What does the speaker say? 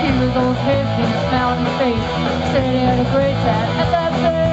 Here's old hippie, smile on the face, sitting in a great time at that place.